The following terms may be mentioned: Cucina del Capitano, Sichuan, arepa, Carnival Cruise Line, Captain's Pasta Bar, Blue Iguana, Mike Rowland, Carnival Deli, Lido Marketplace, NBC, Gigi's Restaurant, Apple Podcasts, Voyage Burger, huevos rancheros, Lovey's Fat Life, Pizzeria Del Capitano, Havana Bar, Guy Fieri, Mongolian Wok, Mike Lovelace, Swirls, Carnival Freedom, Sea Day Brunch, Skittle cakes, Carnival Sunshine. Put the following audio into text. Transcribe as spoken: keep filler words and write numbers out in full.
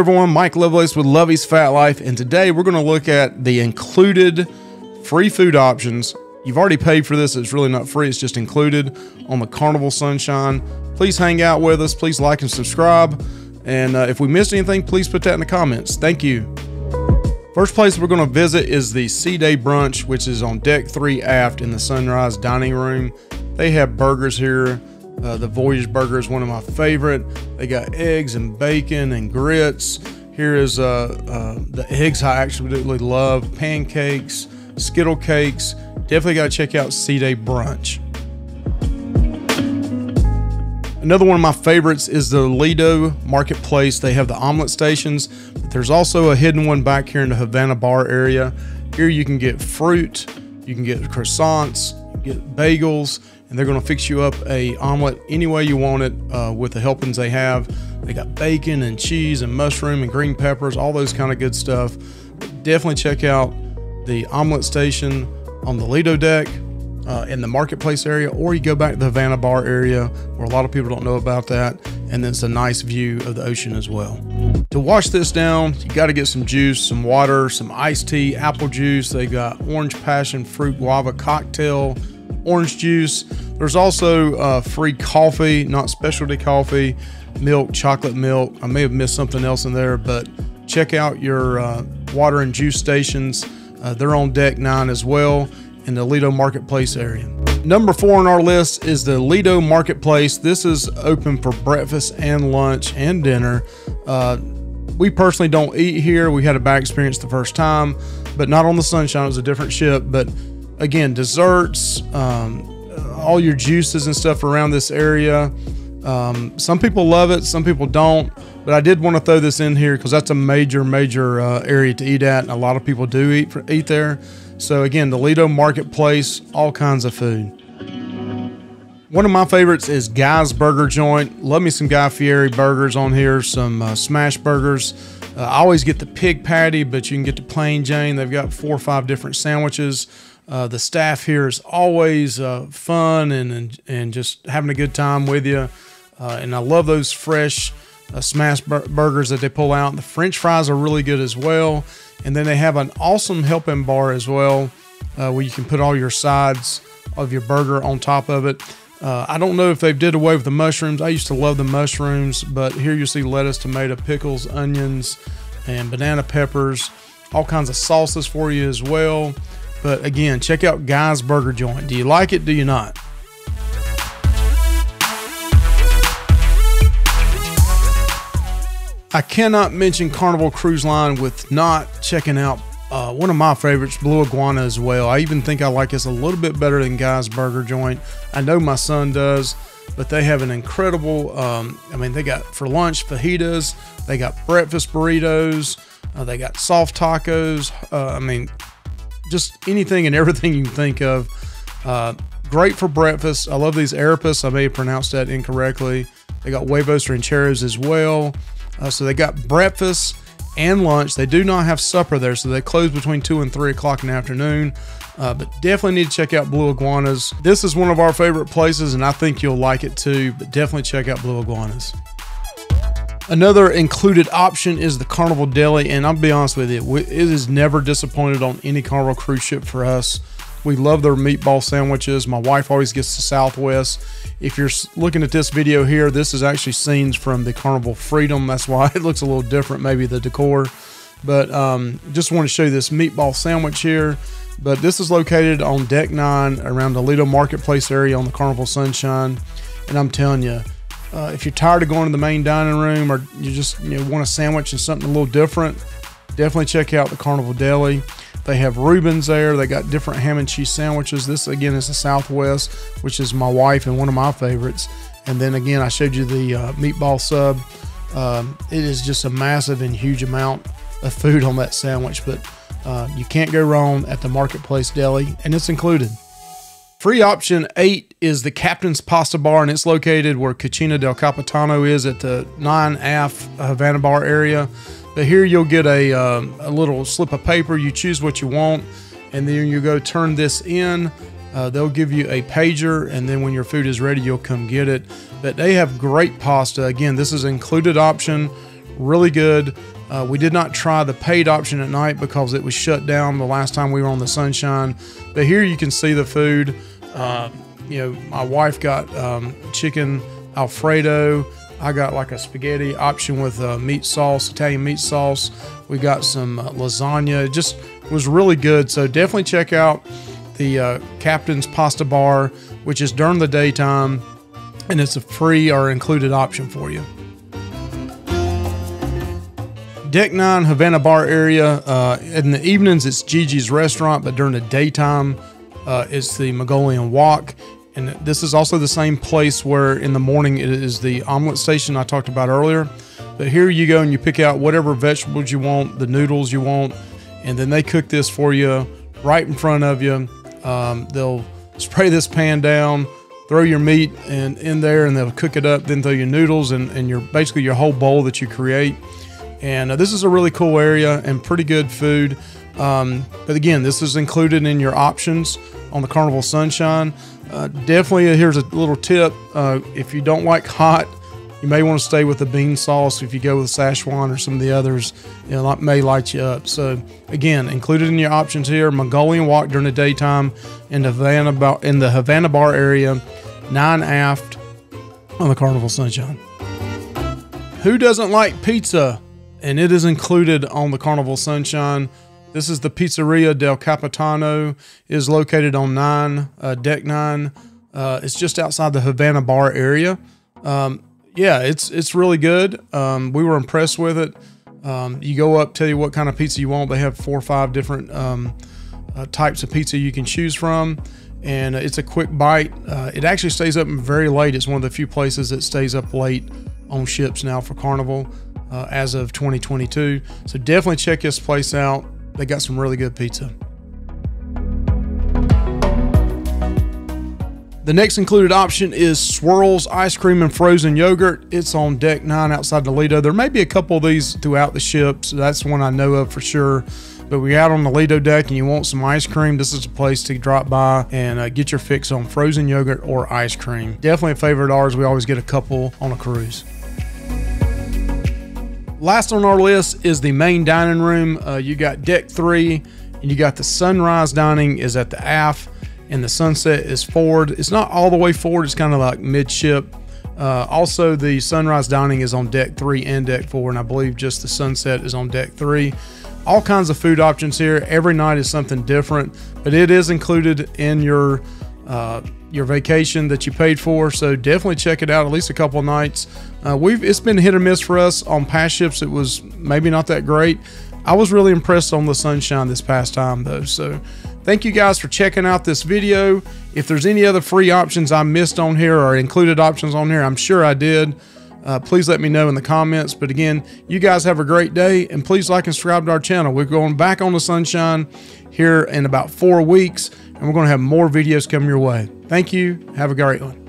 everyone, Mike Lovelace with Lovey's Fat Life, and today we're going to look at the included free food options. You've already paid for this, it's really not free, it's just included on the Carnival Sunshine. Please hang out with us, please like and subscribe, and uh, if we missed anything, please put that in the comments. Thank you. First place we're going to visit is the Sea Day Brunch, which is on deck three aft in the Sunrise Dining Room. They have burgers here. Uh, the Voyage Burger is one of my favorite. They got eggs and bacon and grits. Here is uh, uh, the eggs I absolutely love. Pancakes, Skittle cakes. Definitely got to check out Sea Day Brunch. Another one of my favorites is the Lido Marketplace. They have the omelet stations, but there's also a hidden one back here in the Havana Bar area. Here you can get fruit, you can get croissants, you can get bagels, and they're gonna fix you up a omelet any way you want it uh, with the helpings they have. They got bacon and cheese and mushroom and green peppers, all those kind of good stuff. But definitely check out the omelet station on the Lido deck. Uh, in the marketplace area, or you go back to the Havana Bar area where a lot of people don't know about that, and it's a nice view of the ocean as well. To wash this down, you got to get some juice, some water, some iced tea, apple juice. They got orange passion fruit guava cocktail, orange juice. There's also uh, free coffee, not specialty coffee, milk, chocolate milk. I may have missed something else in there, but check out your uh, water and juice stations. Uh, they're on deck nine as well in the Lido Marketplace area. Number four on our list is the Lido Marketplace. This is open for breakfast and lunch and dinner. Uh, we personally don't eat here. We had a bad experience the first time, but not on the Sunshine. It was a different ship. But again, desserts, um, all your juices and stuff around this area. Um, some people love it, some people don't, but I did want to throw this in here because that's a major, major uh, area to eat at, and a lot of people do eat, for, eat there. So again, the Lido Marketplace, all kinds of food. One of my favorites is Guy's Burger Joint. Love me some Guy Fieri burgers on here, some uh, smash burgers. Uh, I always get the pig patty, but you can get the plain Jane. They've got four or five different sandwiches. Uh, the staff here is always uh, fun and, and, and just having a good time with you. Uh, and I love those fresh uh, smash bur burgers that they pull out. The French fries are really good as well. And then they have an awesome helping bar as well, uh, where you can put all your sides of your burger on top of it. Uh, I don't know if they've did away with the mushrooms. I used to love the mushrooms, but here you see lettuce, tomato, pickles, onions, and banana peppers, all kinds of sauces for you as well. But again, check out Guy's Burger Joint. Do you like it? Do you not? I cannot mention Carnival Cruise Line with not checking out uh, one of my favorites, Blue Iguana as well. I even think I like this a little bit better than Guy's Burger Joint. I know my son does, but they have an incredible, um, I mean, they got for lunch fajitas, they got breakfast burritos, uh, they got soft tacos. Uh, I mean, just anything and everything you can think of. Uh, great for breakfast. I love these arepas. I may have pronounced that incorrectly. They got huevos rancheros as well. Uh, so they got breakfast and lunch. They do not have supper there, so they close between two and three o'clock in the afternoon. Uh, but definitely need to check out Blue Iguanas. This is one of our favorite places, and I think you'll like it too, but definitely check out Blue Iguanas. Another included option is the Carnival Deli, and I'll be honest with you, it is never disappointed on any Carnival cruise ship for us. We love their meatball sandwiches. My wife always gets the Southwest. If you're looking at this video here, this is actually scenes from the Carnival Freedom. That's why it looks a little different, maybe the decor. But um, just want to show you this meatball sandwich here. But this is located on deck nine around the Lido Marketplace area on the Carnival Sunshine. And I'm telling you, uh, if you're tired of going to the main dining room or you just you know, want a sandwich and something a little different, definitely check out the Carnival Deli. They have Rubens there. They got different ham and cheese sandwiches. This, again, is the Southwest, which is my wife and one of my favorites. And then, again, I showed you the uh, meatball sub. Um, it is just a massive and huge amount of food on that sandwich, but uh, you can't go wrong at the Marketplace Deli, and it's included. Free option eight is the Captain's Pasta Bar, and it's located where Cucina del Capitano is at the nine aft Havana Bar area. But here you'll get a, um, a little slip of paper. You choose what you want, and then you go turn this in. Uh, they'll give you a pager, and then when your food is ready, you'll come get it. But they have great pasta. Again, this is an included option. really good. Uh, we did not try the paid option at night because it was shut down the last time we were on the Sunshine. But here you can see the food. Uh, you know, my wife got um, chicken Alfredo. I got like a spaghetti option with uh, meat sauce, Italian meat sauce. We got some uh, lasagna. It just was really good. So definitely check out the uh, Captain's Pasta Bar, which is during the daytime, and it's a free or included option for you. Deck nine Havana Bar area. Uh, in the evenings, it's Gigi's Restaurant, but during the daytime, uh, it's the Mongolian Wok. And this is also the same place where in the morning it is the omelet station I talked about earlier. But here you go and you pick out whatever vegetables you want, the noodles you want, and then they cook this for you right in front of you. Um, they'll spray this pan down, throw your meat and in there, and they'll cook it up, then throw your noodles and, and your basically your whole bowl that you create. And uh, this is a really cool area and pretty good food. Um, but again, this is included in your options on the Carnival Sunshine. Uh, definitely, here's a little tip. Uh, if you don't like hot, you may want to stay with the bean sauce. If you go with Sichuan or some of the others, you know, that may light you up. So again, included in your options here, Mongolian Wok during the daytime in the Havana Bar, in the Havana Bar area, nine aft on the Carnival Sunshine. Who doesn't like pizza? And it is included on the Carnival Sunshine. This is the Pizzeria Del Capitano. It is located on nine, uh, deck nine. Uh, it's just outside the Havana Bar area. Um, yeah, it's it's really good. Um, we were impressed with it. Um, you go up, tell you what kind of pizza you want. They have four or five different um, uh, types of pizza you can choose from. And it's a quick bite. Uh, it actually stays up very late. It's one of the few places that stays up late on ships now for Carnival uh, as of twenty twenty-two. So definitely check this place out. They got some really good pizza. The next included option is Swirls ice cream and frozen yogurt. It's on deck nine outside the Lido. There may be a couple of these throughout the ship, so that's one I know of for sure. But we're out on the Lido deck and you want some ice cream, this is a place to drop by and uh, get your fix on frozen yogurt or ice cream. Definitely a favorite of ours. We always get a couple on a cruise. Last on our list is the main dining room. Uh, you got deck three, and you got the sunrise dining is at the aft, and the sunset is forward. It's not all the way forward, it's kind of like midship. Uh, also, the sunrise dining is on deck three and deck four, and I believe just the sunset is on deck three. All kinds of food options here. Every night is something different, but it is included in your uh, your vacation that you paid for, so definitely check it out at least a couple of nights. Uh, we've it's been hit or miss for us. On past ships, it was maybe not that great. I was really impressed on the Sunshine this past time though. So thank you guys for checking out this video. If there's any other free options I missed on here or included options on here, I'm sure I did. Uh, please let me know in the comments. But again, you guys have a great day, and please like and subscribe to our channel. We're going back on the Sunshine here in about four weeks, and we're going to have more videos coming your way. Thank you. Have a great one.